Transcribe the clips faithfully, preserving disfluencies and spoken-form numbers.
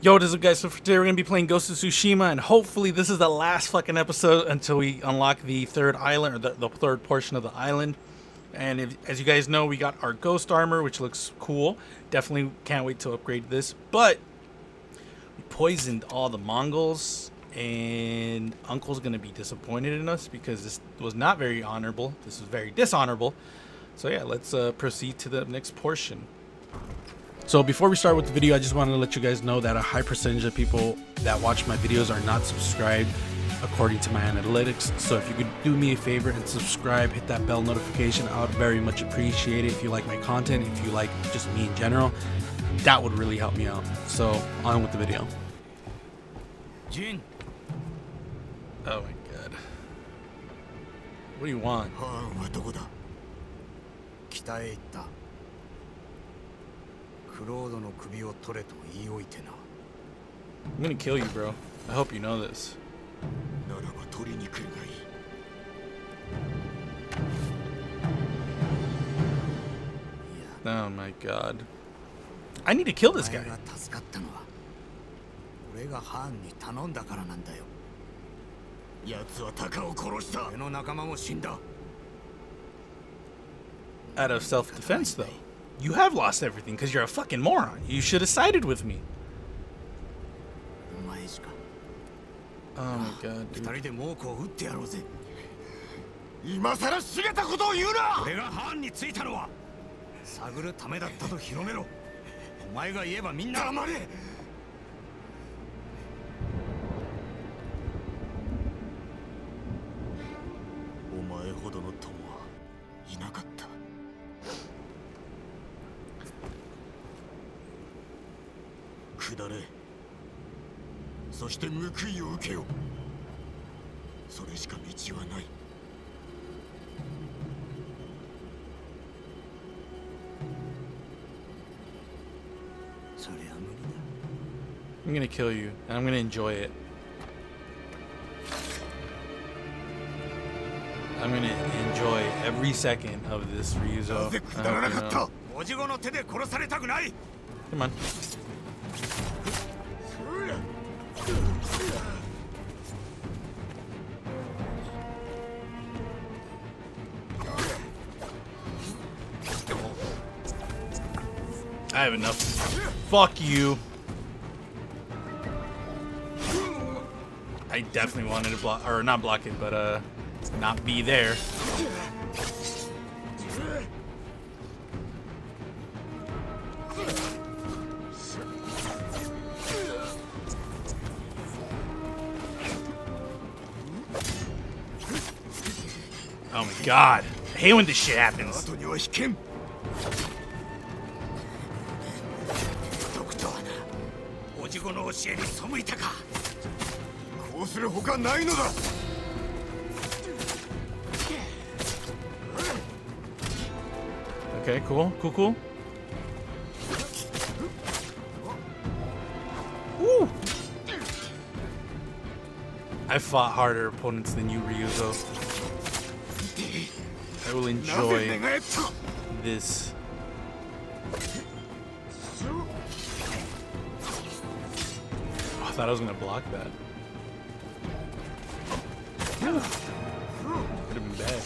Yo, what is up, guys? So for today we're gonna be playing Ghost of Tsushima, and hopefully this is the last fucking episode until we unlock the third island, or the, the third portion of the island. And if, as you guys know, we got our ghost armor, which looks cool. Definitely can't wait to upgrade this. But we poisoned all the Mongols, and Uncle's gonna be disappointed in us because this was not very honorable. This was very dishonorable. So yeah, let's uh, proceed to the next portion. So before we start with the video, I just wanted to let you guys know that a high percentage of people that watch my videos are not subscribed according to my analytics. So if you could do me a favor and subscribe, hit that bell notification, I would very much appreciate it. If you like my content, if you like just me in general, that would really help me out. So on with the video. Jin. Oh my god. What do you want? I'm gonna kill you, bro. I hope you know this. Oh my god. I need to kill this guy. Out of self-defense, though. You have lost everything because you're a fucking moron. You should have sided with me. Oh my god, dude. I'm gonna kill you, and I'm gonna enjoy it. I'm gonna enjoy every second of this Ryuzo. I Come on. I have enough. Fuck you. I definitely wanted to block, or not block it, but uh, not be there. Oh my god. I hate when this shit happens. Okay, cool, cool, cool. Woo! I fought harder opponents than you, Ryuzo. I will enjoy this. Oh, I thought I was gonna block that. Could have been bad.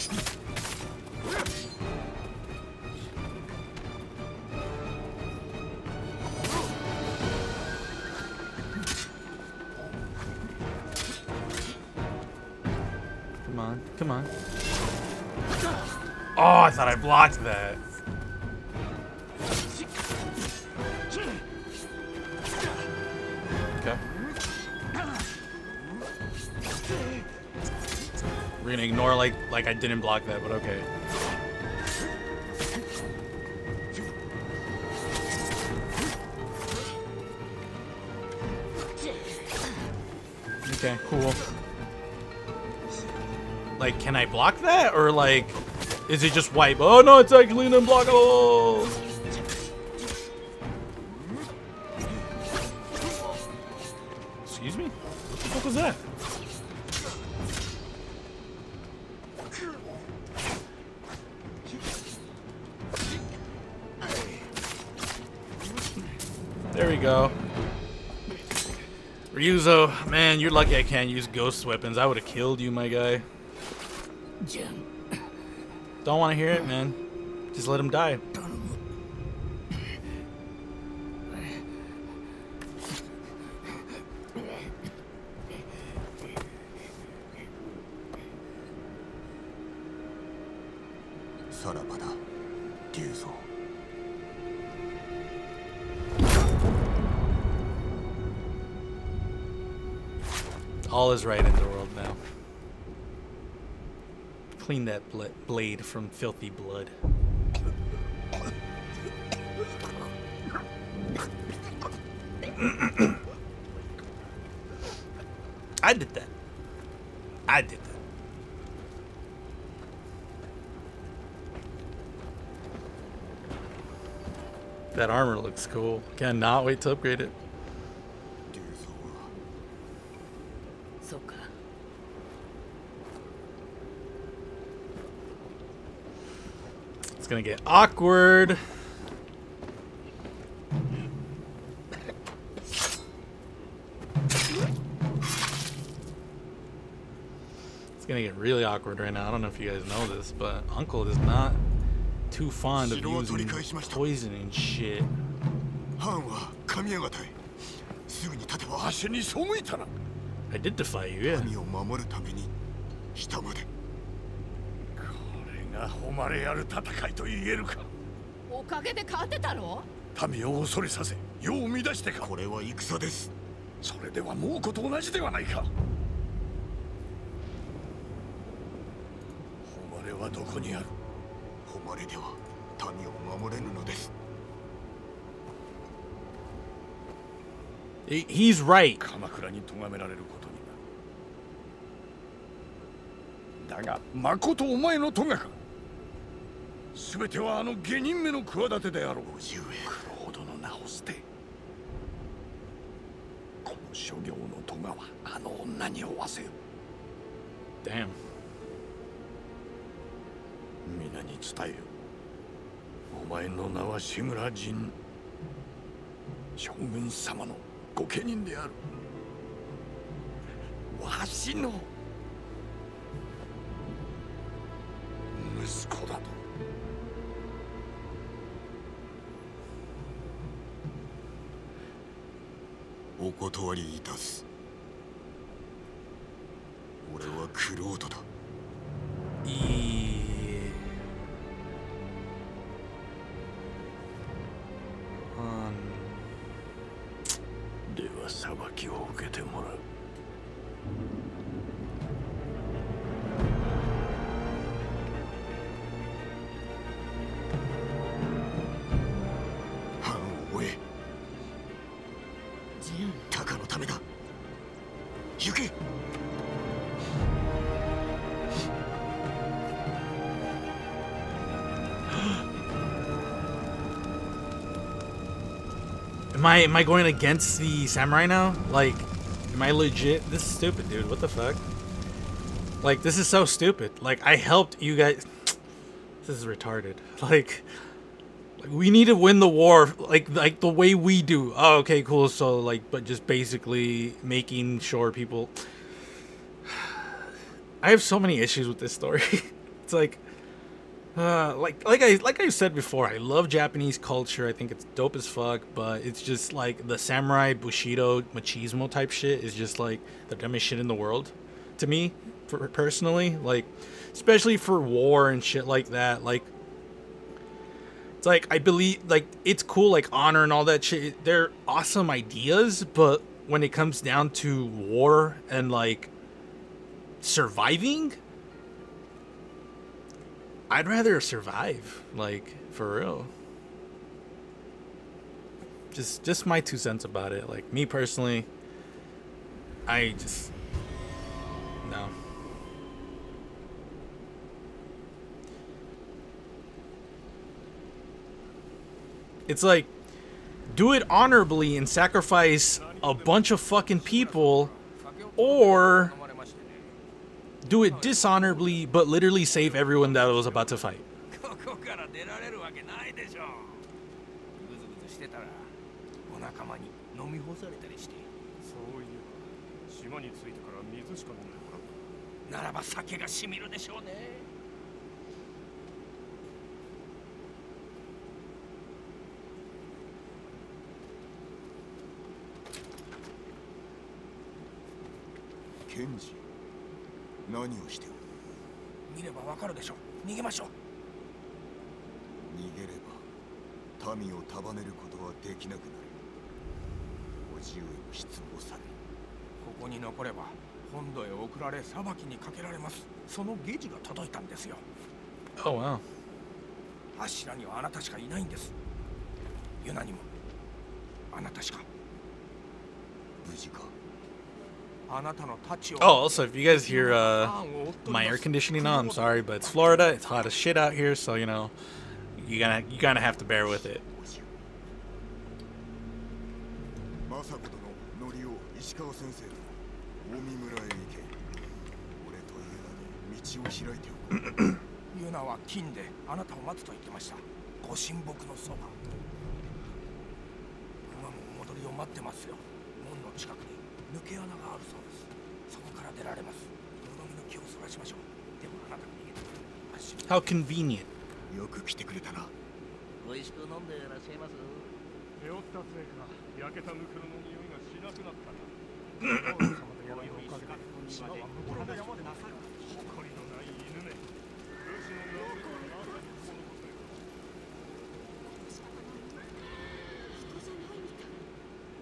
Come on, come on. Oh, I thought I blocked that. We're gonna ignore like like I didn't block that, but okay. Okay, cool. Like, can I block that, or like, is it just wipe? Oh no, it's actually an unblockable. Excuse me? What the fuck was that? There we go. Ryuzo, man, you're lucky I can't use ghost weapons. I would have killed you, my guy. Jin. Don't want to hear it, man. Just let him die. All is right in the world now. Clean that bl blade from filthy blood. I did that. I did that. That armor looks cool. Cannot wait to upgrade it. It's gonna get awkward. It's gonna get really awkward right now. I don't know if you guys know this, but Uncle is not too fond of using poison and shit. I did defy you, yeah. He's right. Damn. Yeah. Um. Am I, am I going against the samurai now? Like, am I legit? This is stupid, dude. What the fuck? Like, this is so stupid. Like, I helped you guys. This is retarded. Like, like we need to win the war, like, like the way we do. Oh, okay, cool. So, like, but just basically making sure people. I have so many issues with this story. It's like. Uh, like like I like I said before, I love Japanese culture. I think it's dope as fuck, but it's just like the samurai bushido machismo type shit is just like the dumbest shit in the world to me, for personally. Like, especially for war and shit like that. Like, it's like I believe like it's cool, like honor and all that shit. They're awesome ideas, but when it comes down to war and like surviving. I'd rather survive, like, for real. Just just my two cents about it. Like, me personally, I just, no. It's like, do it honorably and sacrifice a bunch of fucking people, or do it dishonorably, but literally save everyone that was about to fight. Kenji, what are you doing? 見ればわかるでしょう。逃げましょう。逃げれば民を束ねることはできなくなる。おじゆえも失望される。ここに残れば本土へ送られ裁きにかけられます。そのゲージが届いたんですよ。Oh wow。柱にはあなたしかいないんです。ユナにもあなたしか。無事か。 Oh, also, if you guys hear uh, my air conditioning on, I'm sorry, but it's Florida. It's hot as shit out here, so you know, you gotta you gotta have to bear with it. How convenient.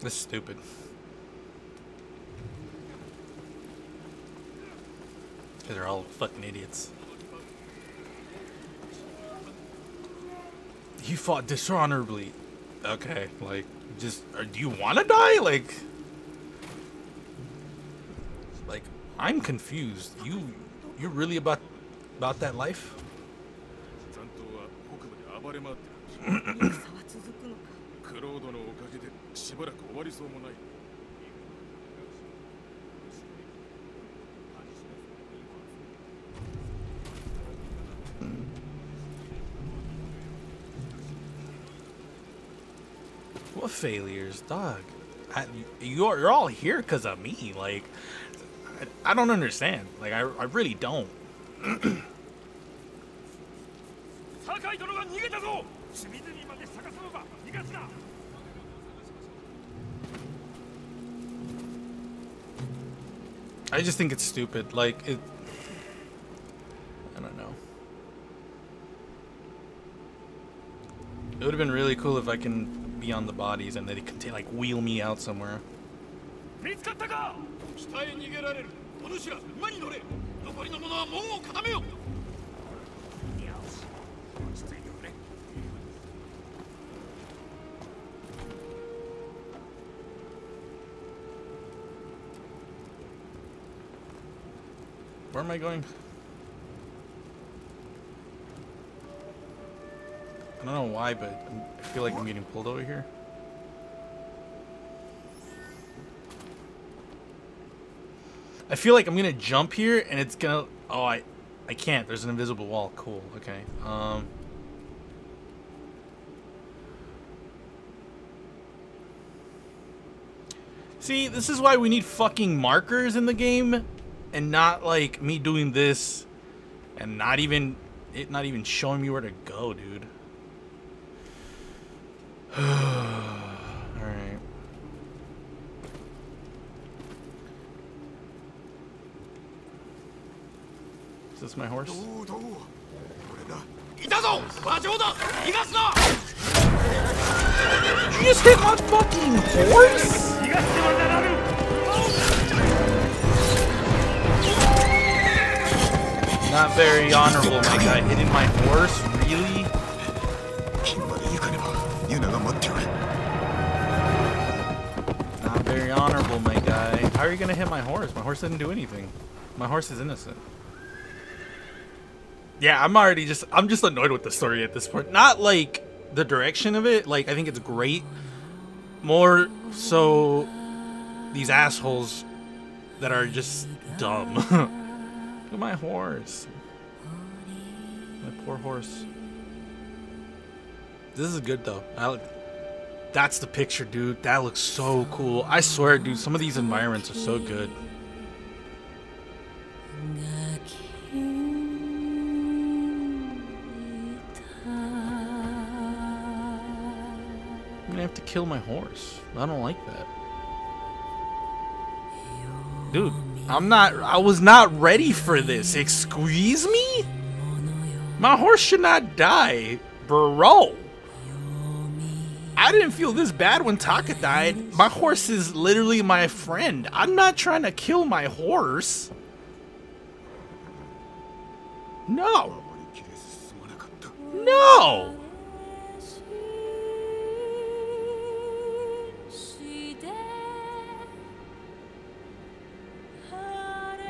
This is stupid. They're all fucking idiots. He fought dishonorably. Okay, like, just, or do you want to die? Like, like, I'm confused. You, you're really about, about that life? What failures, dog? I, you're, you're all here because of me. Like, I, I don't understand. Like, I, I really don't. I just think it's stupid. Like, it. I don't know. It would have been really cool if I can. Beyond the bodies, and that he can like wheel me out somewhere. Where am I going? I don't know why, but I feel like I'm getting pulled over here. I feel like I'm gonna jump here, and it's gonna. Oh, I, I can't. There's an invisible wall. Cool. Okay. Um. See, this is why we need fucking markers in the game, and not like me doing this, and not even it, not even showing me where to go, dude. All right. Is this my horse? You just hit my fucking horse? Not very honorable, my guy. Hitting my horse, really? Not very honorable, my guy. How are you gonna hit my horse? My horse didn't do anything. My horse is innocent. Yeah, I'm already just I'm just annoyed with the story at this point. Not like the direction of it, like I think it's great. More so these assholes that are just dumb. Look at my horse. My poor horse. This is good though. I That's the picture, dude. That looks so cool. I swear, dude, some of these environments are so good. I'm gonna have to kill my horse. I don't like that. Dude, I'm not, I was not ready for this. Excuse me? My horse should not die, bro. I didn't feel this bad when Taka died. My horse is literally my friend. I'm not trying to kill my horse. No. No.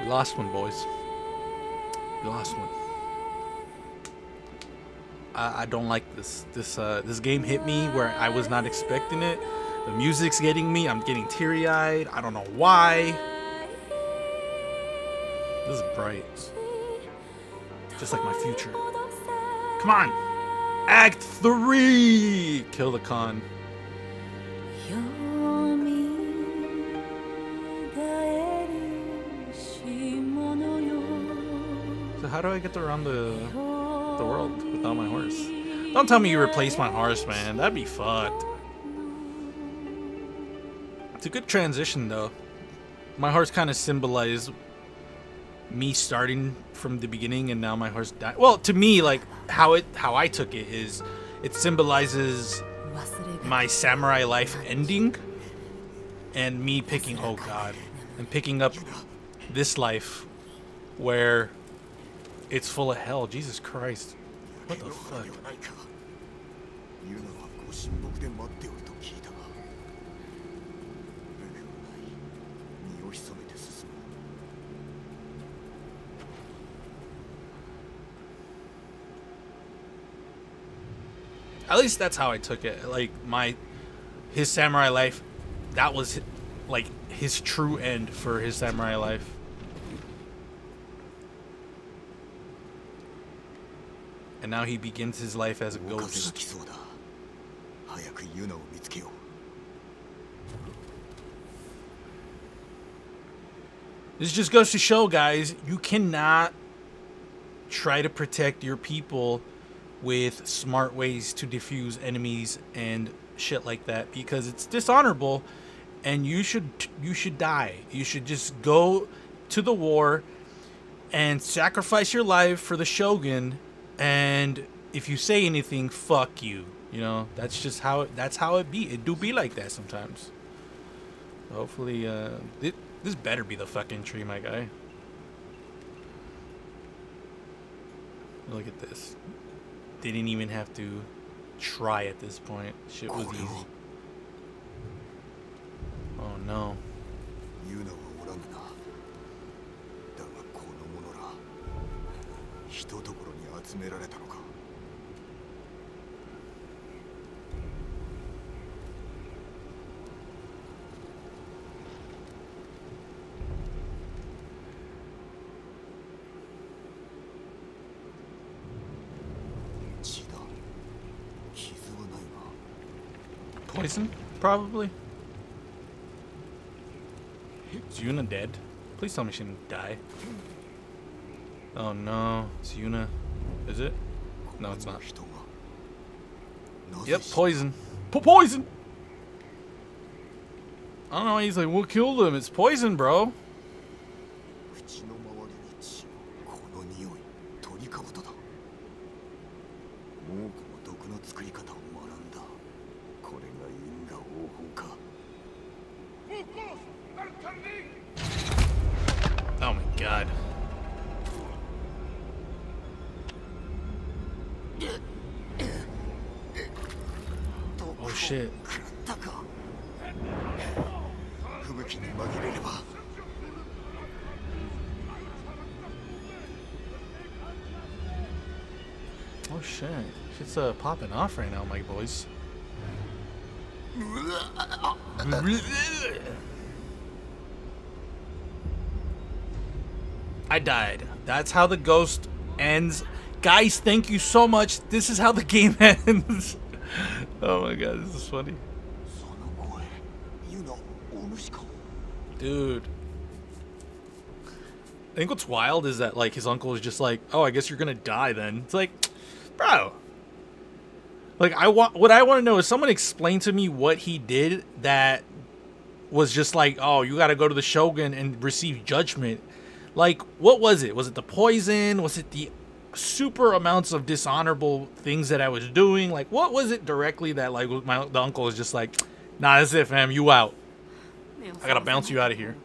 We lost one, boys. We lost one. I, I don't like this. This uh, this game hit me where I was not expecting it. The music's getting me. I'm getting teary-eyed. I don't know why. This is bright. Just like my future. Come on. Act three. Kill the Khan. How do I get around the, the world without my horse? Don't tell me you replace my horse, man. That'd be fucked. It's a good transition, though. My horse kind of symbolized me starting from the beginning, and now my horse died. Well, to me, like, how it how I took it is it symbolizes my samurai life ending and me picking, oh god, and picking up this life where it's full of hell. Jesus Christ. What the fuck? At least that's how I took it. Like, my... his samurai life, that was, like, his true end for his samurai life. And now he begins his life as a ghost. This just goes to show, guys, you cannot try to protect your people with smart ways to defuse enemies and shit like that, because it's dishonorable, and you should you should die. You should just go to the war and sacrifice your life for the shogun. And if you say anything, fuck you. You know, that's just how it, that's how it be. It do be like that sometimes. Hopefully, uh, it, this better be the fucking tree, my guy. Look at this. They didn't even have to try at this point. Shit was easy. Oh no. Poison, probably. Is Yuna dead? Please tell me she didn't die. Oh no, it's Yuna. Is it? No, it's not. Yep, poison. Po-poison! I don't know, he's like, we'll kill them. It's poison, bro. Oh my god. Oh shit. Oh shit. Shit's uh, popping off right now, my boys. I died. That's how the ghost ends. Guys, thank you so much. This is how the game ends. Oh my god, this is funny. Dude. I think what's wild is that, like, his uncle is just like, oh, I guess you're gonna die then. It's like, bro. Like, I want, what I want to know is someone explain to me what he did that was just like, oh, you gotta go to the Shogun and receive judgment. Like, what was it? Was it the poison? Was it the super amounts of dishonorable things that I was doing? Like, what was it directly that, like, my the uncle is just like, nah, that's it, fam, you out. I gotta bounce you out of here.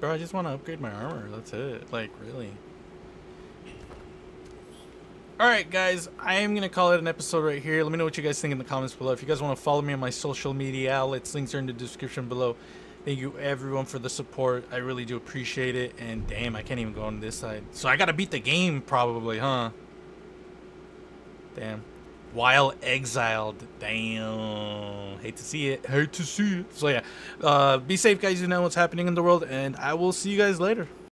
Bro, I just want to upgrade my armor. That's it. Like, really. Alright, guys. I am going to call it an episode right here. Let me know what you guys think in the comments below. If you guys want to follow me on my social media outlets, links are in the description below. Thank you, everyone, for the support. I really do appreciate it. And damn, I can't even go on this side. So I got to beat the game probably, huh? Damn. While exiled. Damn. Hate to see it. Hate to see it. So yeah. Uh, be safe, guys. You know what's happening in the world. And I will see you guys later.